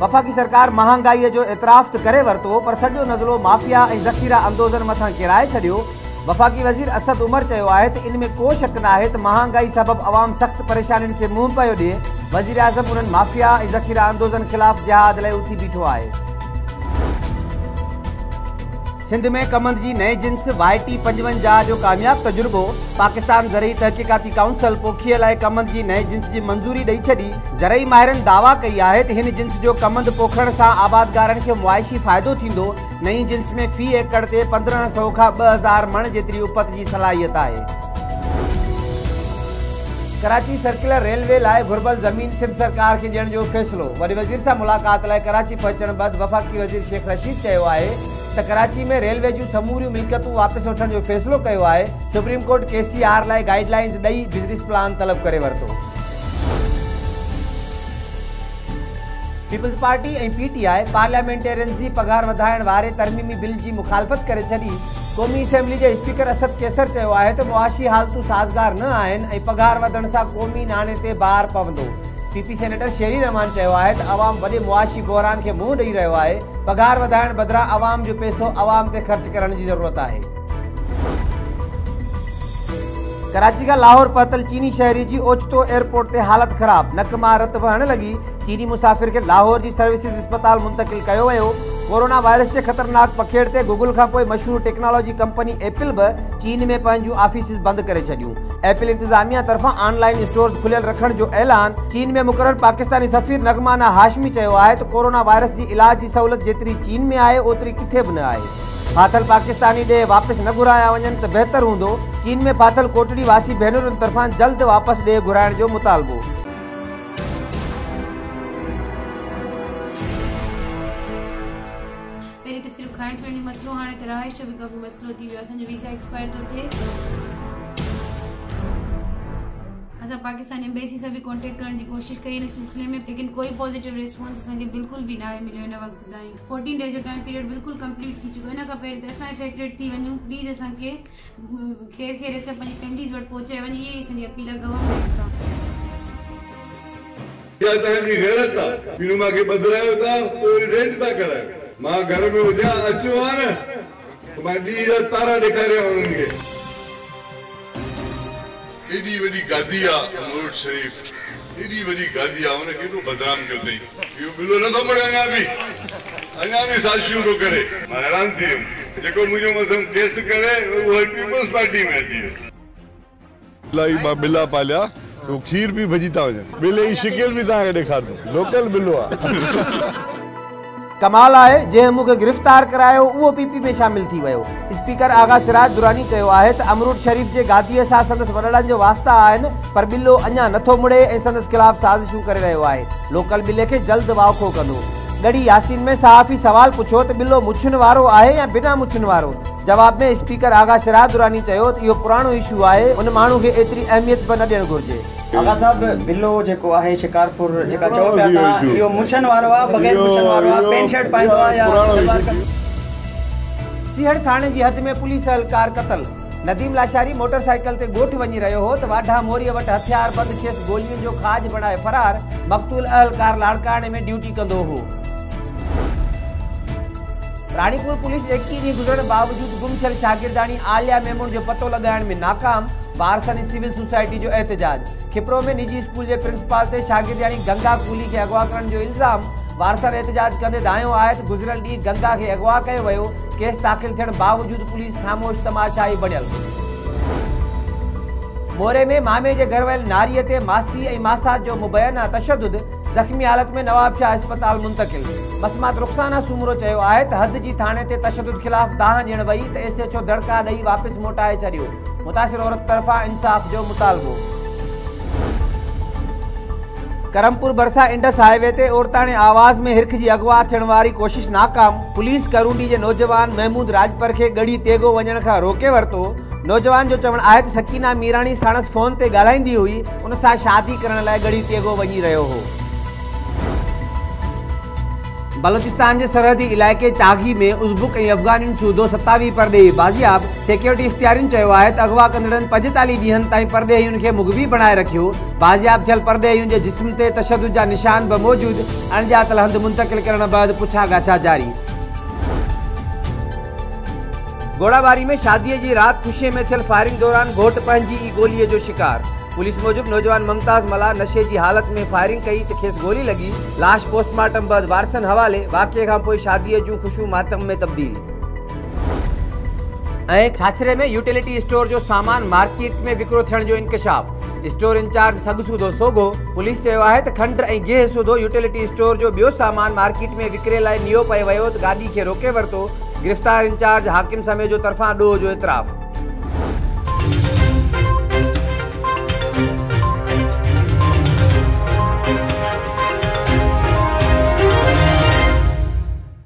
वफाकी सरकार महंगाई जो एतराफ़ करे वरतो पर सॼो नज़लो माफिया ऐं ज़ख़ीरा अंदोज़नि मथां किराए छॾियो। वफाकी वज़ीर असद उमर चयो आहे त इन में को शक न आहे त महांगाई सबब अवाम सख़्त परेशानियुनि खे मुंहुं पियो ॾिए। वज़ीर आज़म उन्हनि माफिया ऐं ज़ख़ीरा अंदोज़नि ख़िलाफ़ जिहाद लाइ उथी बीठो आहे। सिंध में कमंद जी नए जिन्स YT-55 जो कामयाब तजुर्बो। पाकिस्तान ज़रई तहक़ीक़ाती काउंसिल पोखीअ लाइ कमंद जी नए जिन्स जी मंजूरी ॾेई छॾी। ज़रई माहिरनि दावा कई आहे त हिन जिन्स जो कमंद पोखण सां आबादगारनि खे मुआइशी फ़ाइदो थींदो। नई जिन्स में फ़ी एकड़ ते 1500 खां 2000 मण जेतिरी उपत जी सलाहियत आहे। कराची सर्कुलर रेलवे लाइ घुर्बल ज़मीन सिंध सरकार खे ॾियण जो फ़ैसिलो। वॾे वज़ीर सां मुलाक़ात लाइ कराची पहुचण बैदि वफ़ाक़ी वज़ीर शेख रशीद चयो आहे त कराची में रेलवे जूं समूरियूं मिल्कियतूं वापसि वठण जो फ़ैसिलो कयो आहे। सुप्रीम कोर्ट KCR लाइ गाइडलाइंस ॾेई बिज़नेस प्लान तलब करे वरितो। पीपल्स पार्टी ऐं PTI पार्लियामेंटेरियन जी पघार वधाइण वारे तरमीमी बिल जी मुखालफ़त करे छॾी। क़ौमी असेंबली जे स्पीकर असद कैसर चयो आहे त मुआशी हालतूं साज़गार न आहिनि ऐं पघार वधण सां क़ौमी नाणे ते भार पवंदो। PP सेनेटर शेरी रहमान चयो आहे त आवाम वॾे मुआशी बहरान खे मुंहुं ॾेई रहियो आहे। पघार वधाइण बदिरां आवाम जो पैसो आवाम ते ख़र्च करण जी ज़रूरत आहे। कराची खां लाहौर पतल चीनी शहरी जी ओचितो एयरपोर्ट ते हालत ख़राब। नक मां रत वहण लॻी। चीनी मुसाफ़िर खे लाहौर जी सर्विसिस अस्पताल मुंतकिल कयो वियो। कोरोना वायरस जे ख़तरनाक पखेड़ ते गूगल खां पोइ मशहूर टेक्नोलॉजी कंपनी एप्पल बि चीन में पंहिंजूं ऑफिसिस बंदि करे छॾियूं। एप्पल इंतिज़ामिया तरफ़ां ऑनलाइन स्टोर्स खुलियल रखण जो ऐलान। चीन में मुक़रर पाकिस्तानी सफ़ीर नगमाना हाशमी चयो आहे त कोरोना वायरस जी इलाज जी सहूलियत जेतिरी चीन में आहे ओतिरी किथे बि न आहे। फाथल पाकिस्तानी ॾे वापसि न घुराया वञनि त बहितर हूंदो। चीन में फाथल कोटड़ी वासी भेनरुनि तरफ़ां जल्द वापसि ॾे घुराइण जो मुतालबो। पहले तो सिर्फ खाइण पीअण जो मसलो, हाँ रहाइश जो भी काफ़ी मसलो थी वो। असो वीज़ा एक्सपायर तो थे। अस पाकिस्तान एम्बेसी से भी कॉन्टेक्ट करने की कोशिश कई इन सिलसिले में, लेकिन कोई पॉजिटिव रिस्पॉन्स असेंगे बिल्कुल भी ना मिलो। इन वक्त ताई 14 डेज जो टाइम पीरियड बिल्कुल कंप्लीट थी चुको। इन पे अस इफेक्टेड थी वनूँ। प्लीज़ अस खेर खेर से फैमिलीज वट पहुँचे वन। ये अस अपील गवर्नमेंट का था मां घर में हुजा अचो आ न तो मां डी जा तारा ॾेखारिया उन्हनि खे। एॾी वॾी गादी आहे मुर्ड शरीफ, एॾी वॾी गादी आहे, हुन केॾो बदनाम कयो अथई। इहो बिलो नथो पड़े अञा बि साज़िशूं थो करे। मां हैरान थी वियुमि। जेको मुंहिंजो मसम केस करे उहो पीपल्स पार्टी में अची वियो। लाई मां बिला पालिया तो खीर बि भॼी था वञनि। बिले जी शिकिल बि तव्हांखे ॾेखारंदो। लोकल बिलो आहे। कमाल आहे जंहिं मूंखे गिरफ़्तार करायो उहो PP में शामिल थी वियो। स्पीकर आगा सिराज दुरानी चयो आहे त अमरूद शरीफ़ जे गादीअ सां संदसि वॾड़नि जो वास्ता आहिनि, पर बिलो अञा नथो मुड़े ऐं संदसि ख़िलाफ़ु साज़िशूं करे रहियो आहे। लोकल बिले खे जल्द वाखो कंदो। ॾड़ी यासीन में सहाफ़ी सवाल पुछियो त बिलो मुछुनि वारो आहे या बिना मुछुनि वारो। जवाब में स्पीकर आगा सिराज दुरानी चयो त इहो पुराणो इशू आहे, उन माण्हू खे एतिरी अहमियत बि न ॾियणु घुरिजे। आगा साहब बिलो जेको आहे शिकारपुर जेका चओ पिया था इहो मुछन वारो आहे, बगैर मुछन वारो आहे, पैंट शर्ट पाईंदो आहे या सलवार कमीज़। सीहड़ थाने जी हद में पुलिस अहलकार कतल। नदीम लाशारी मोटरसाइकिल ते ॻोठ वञी रहियो हो त वाढा मोरीअ वटि हथियार बंद खेसि गोलियुनि जो खाज बणाए फरार। मक़तूल अहलकार लाड़काणे में ड्यूटी कंदो हो। राणीपुर पुलिस 21 ॾींहं गुज़रण बावजूद गुम थियल शागिर्दाणी आलिया मेमून जो पतो लॻाइण में नाकाम। बारसनी सिविल सोसाइटी जो एहतजाज। खिपरो में निजी स्कूल के प्रिंसिपाल से शागिर्दाणी गंगा कूली के अगवा करण जो इल्ज़ाम। वारसन एहतजाज कदे दायो आए तो गुजरल डी गंगा के अगवा किया वो। केस दाखिल थियण बावजूद पुलिस खामोश तमाशाई बणियल। मोरे में मामे के घर वल नारीय ते मासी ए मासात जो मुबैना तशद्दुद। जख्मी हालत में नवाब शाह अस्पताल मुंतकिल। मसमात रुखसाना सूमरो चयो आहे त हद जी थाने ते तशद्दुद खिलाफ दाह ॾियण वई तो SHO दड़का दई वापस मोटाए छॾियो। मुतासिर औरत तरफा इंसाफ जो मुतालबो। करमपुर बरसा इंडस हाईवे ते औरताणे आवाज़ में हिरख जी अगवा थियण वारी कोशिश नाकाम। पुलिस करूंडी जे नौजवान महमूद राजपर खे गड़ी तेगो वञण खां रोके वरितो। नौजवान जो चवण आहे त सकीना मीराणी साणसि फ़ोन ते ॻाल्हाईंदी हुई, उन सां शादी करण लाइ गड़ी तेगो वञी रहियो हो। बलोचिस्तान जे सरहदी इलाइक़े चाघी में उज़्बुक ऐं अफ़ग़ानियुनि सूदो 27 परॾेही बाज़ियाब। सिक्योरिटी इख़्तियारियुनि चयो आहे त अग़वा कंदड़नि 45 ॾींहनि ताईं परॾेहियुनि खे मुग़बी बणाए रखियो। बाज़ियाब थियल परॾेहियुनि जे जिस्म ते तशदुद जा निशान बि मौजूदु। अणॼातल हंधि मुंतक़िल करण बैदि पुछा ॻाछा जारी। गोड़ाबारी में शादीअ जी राति खुशे में थियल फायरिंग दौरान घोटु पंहिंजी ई गोलीअ जो शिकार। पुलिस मूजिब नौजवान मुमताज़ मला नशे की हालत में फायरिंग कई तो खेस गोली लगी। लाश पोस्टमार्टम बाद वारसन हवाले। वाक़े का शादी जो खुशू मातम में तब्दील। छाछरे में यूटिलिटी स्टोर जो सामान मार्केट में विक्रो थियण जो इंकशाफ। स्टोर इंचार्ज सग सूदो सोगो। पुलिस चयो आहे त खंड ऐं गेह सूदो यूटिलिटी स्टोर जो बियो सामान मार्केट में विक्रे लाइ नियो पयो वियो तो गाड़ी के रोके वरतो। गिरफ्तार इंचार्ज हाकिम समे जो तरफा डोह जो एतराफ़।